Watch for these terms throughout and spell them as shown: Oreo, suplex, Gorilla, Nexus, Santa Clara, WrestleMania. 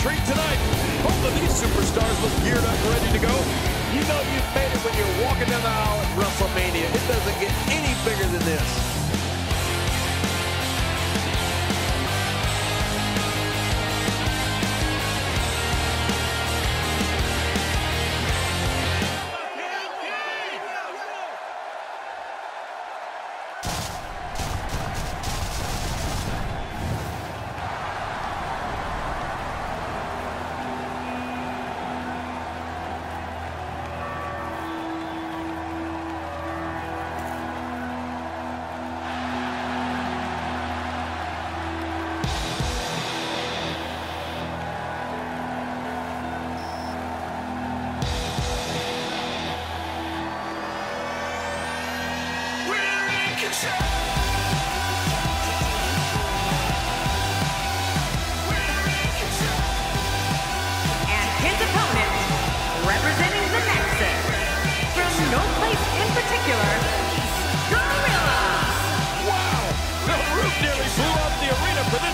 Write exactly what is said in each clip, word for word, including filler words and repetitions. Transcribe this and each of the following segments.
treat tonight. Both of these superstars look geared up, ready to go. You know you've made it when you're walking down the aisle at WrestleMania. It doesn't get any bigger than this.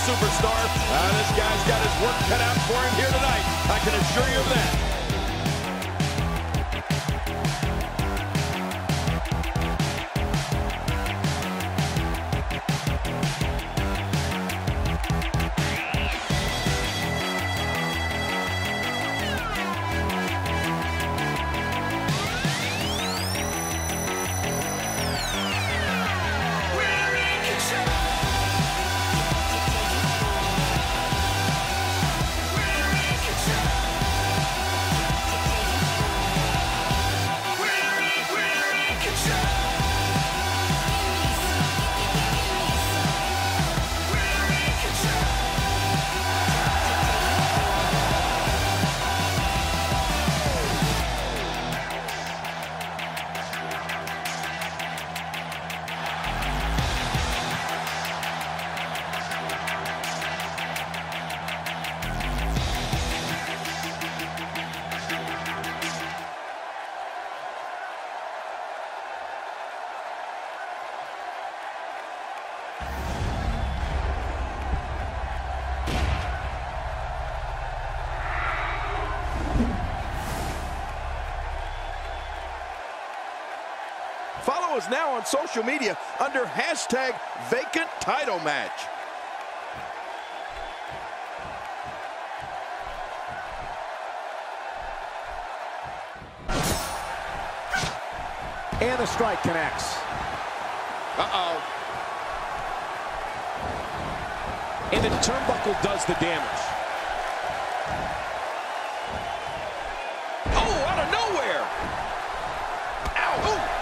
Superstar. Uh, this guy's got his work cut out for him here tonight. I can assure you of that. Follow us now on social media under hashtag vacant title match. And the strike connects. Uh-oh. And the turnbuckle does the damage. Oh, out of nowhere! Ow! Ooh.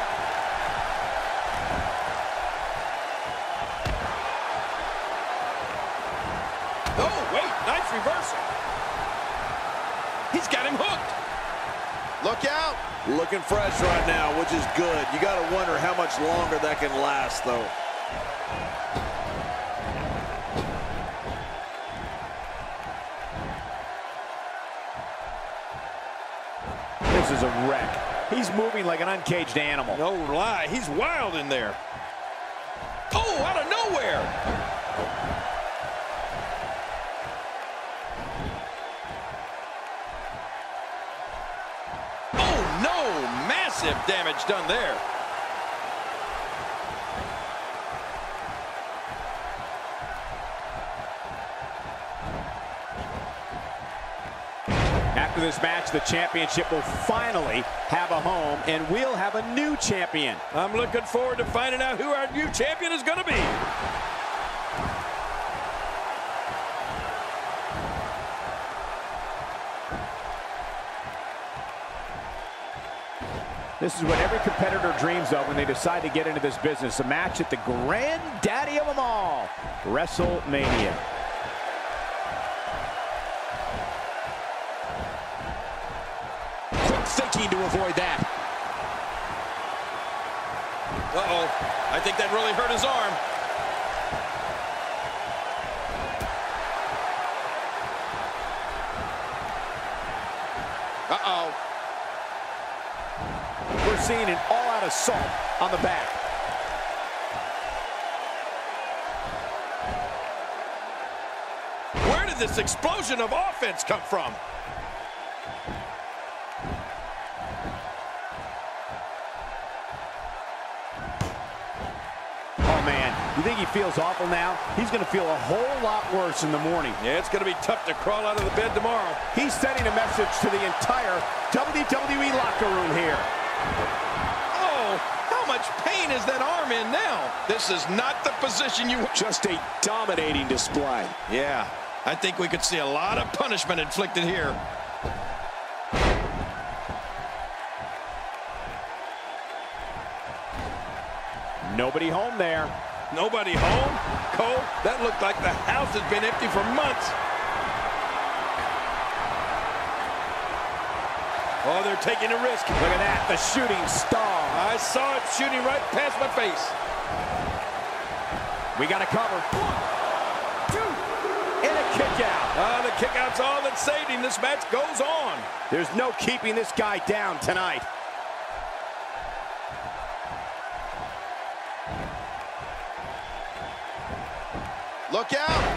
Oh, wait, nice reversal. He's got him hooked. Look out. Looking fresh right now, which is good. You gotta wonder how much longer that can last, though. This is a wreck. He's moving like an uncaged animal. No lie, he's wild in there. Oh, out of nowhere. Massive damage done there. After this match, the championship will finally have a home, and we'll have a new champion. I'm looking forward to finding out who our new champion is going to be. This is what every competitor dreams of when they decide to get into this business. A match at the granddaddy of them all, WrestleMania. Quick thinking to avoid that. Uh-oh. I think that really hurt his arm. Uh-oh. We're seeing an all-out assault on the back. Where did did this explosion of offense come from? Oh, man, you think he feels awful now? He's going to feel a whole lot worse in the morning. Yeah, it's going to be tough to crawl out of the bed tomorrow. He's sending a message to the entire W W E locker room here. How much pain is that arm in now? This is not the position you want. Just a dominating display. Yeah, I think we could see a lot of punishment inflicted here. Nobody home there. Nobody home? Cole, that looked like the house has been empty for months. Oh, they're taking a risk. Look at that, the shooting star. I saw it shooting right past my face. We got a cover. One, two, and a kick out. Oh, the kick out's all that's saved him. This match goes on. There's no keeping this guy down tonight. Look out.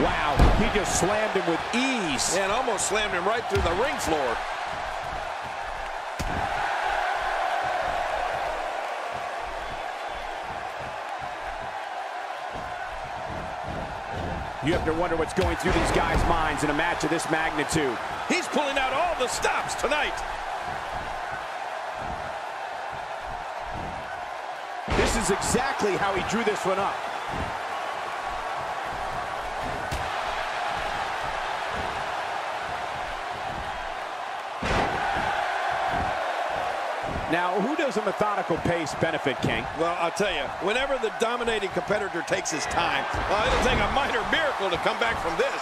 Wow, he just slammed him with ease. And almost slammed him right through the ring floor. You have to wonder what's going through these guys' minds in a match of this magnitude. He's pulling out all the stops tonight. This is exactly how he drew this one up. Now, who does a methodical pace benefit, King? Well, I'll tell you, whenever the dominating competitor takes his time, well, it'll take a minor miracle to come back from this.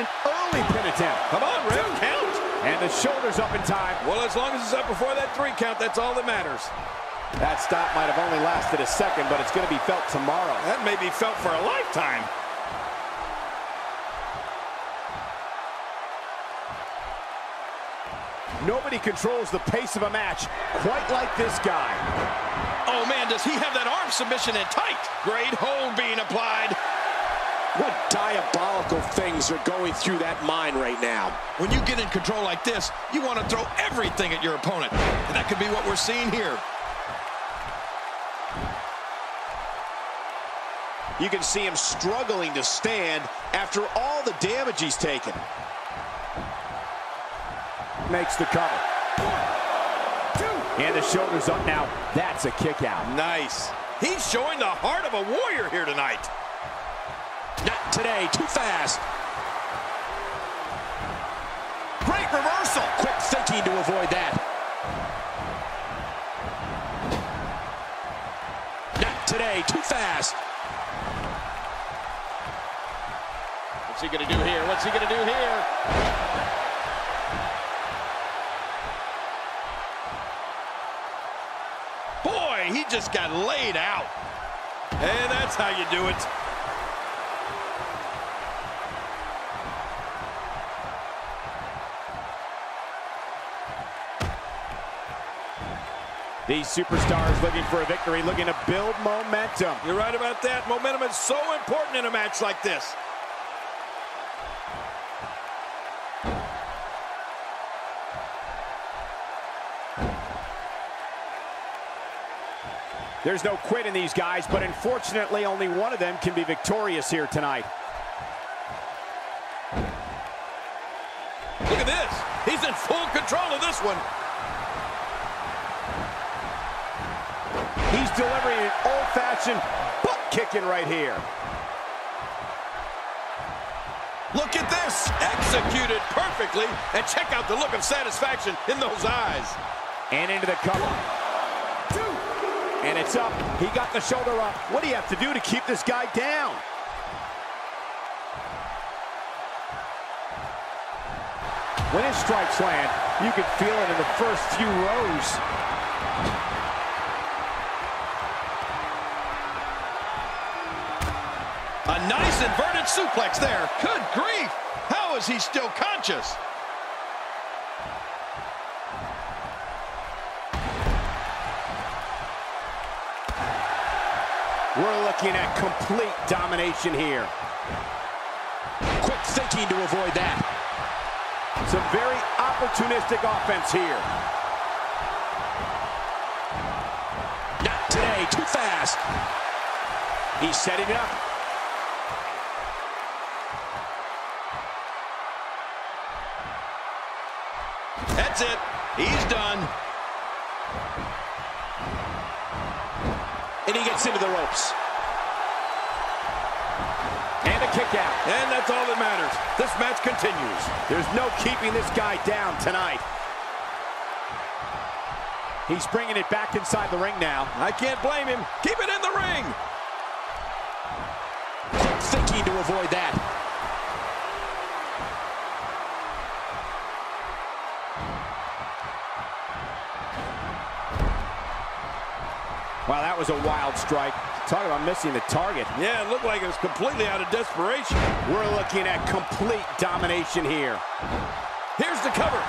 An early pin attempt. Come on, Red, count. And the shoulder's up in time. Well, as long as it's up before that three count, that's all that matters. That stop might have only lasted a second, but it's going to be felt tomorrow. That may be felt for a lifetime. Nobody controls the pace of a match quite like this guy. Oh, man, does he have that arm submission in tight? Great hold being applied. What diabolical things are going through that mind right now? When you get in control like this, you want to throw everything at your opponent. And that could be what we're seeing here. You can see him struggling to stand after all the damage he's taken. Makes the cover. One, two. And the shoulder's up now. That's a kick out. Nice. He's showing the heart of a warrior here tonight. Not today. Too fast. Great reversal. Quick thinking to avoid that. Not today. Too fast. What's he going to do here? What's he going to do here? He just got laid out. And that's how you do it. These superstars looking for a victory, looking to build momentum. You're right about that. Momentum is so important in a match like this. There's no quit in these guys, but unfortunately only one of them can be victorious here tonight. Look at this. He's in full control of this one. He's delivering an old-fashioned butt-kicking right here. Look at this. Executed perfectly. And check out the look of satisfaction in those eyes. And into the cover. And it's up. He got the shoulder up. What do you have to do to keep this guy down? When his strikes land, you can feel it in the first few rows. A nice inverted suplex there. Good grief. How is he still conscious? We're looking at complete domination here. Quick thinking to avoid that. Some very opportunistic offense here. Not today, too fast. He's setting it up. That's it. He's done. And he gets into the ropes. And a kick out. And that's all that matters. This match continues. There's no keeping this guy down tonight. He's bringing it back inside the ring now. I can't blame him. Keep it in the ring. Quick thinking to avoid that. Wow, that was a wild strike. Talk about missing the target. Yeah, it looked like it was completely out of desperation. We're looking at complete domination here. Here's the cover.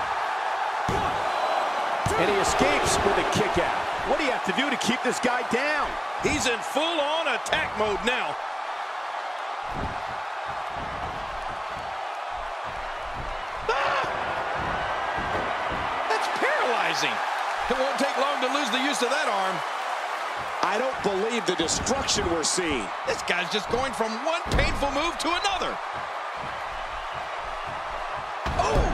One, two, and he escapes with a kick out. What do you have to do to keep this guy down? He's in full-on attack mode now. Ah! That's paralyzing. It won't take long to lose the use of that arm. I don't believe the destruction we're seeing. This guy's just going from one painful move to another. Oh!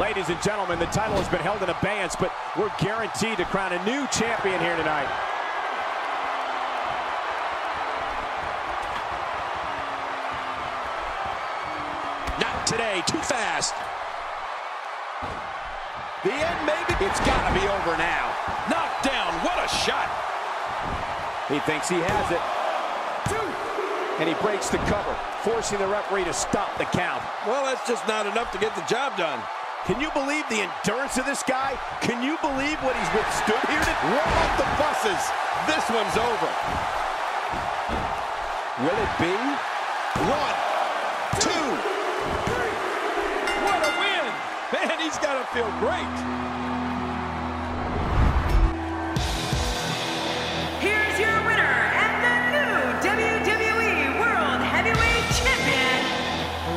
Ladies and gentlemen, the title has been held in abeyance, but we're guaranteed to crown a new champion here tonight. Today, too fast. The end, maybe. It's got to be over now. Knocked down. What a shot. He thinks he has it. Two. And he breaks the cover, forcing the referee to stop the count. Well, that's just not enough to get the job done. Can you believe the endurance of this guy? Can you believe what he's withstood here to roll off the buses? This one's over. Will it be? One, two. What a win! Man, he's got to feel great. Here's your winner and the new W W E World Heavyweight Champion,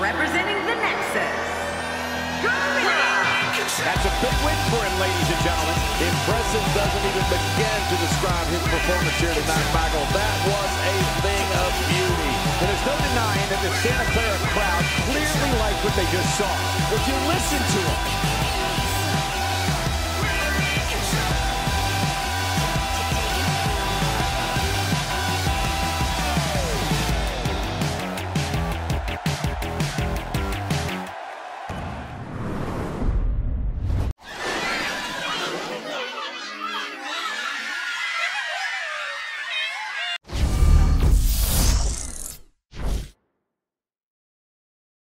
representing the Nexus, Gorilla. That's a big win for him, ladies and gentlemen. Impressive doesn't even begin to describe his performance here tonight, Michael. That was a thing of beauty. And there's no denying that the Santa Clara crowd clearly liked what they just saw. Would you listen to them?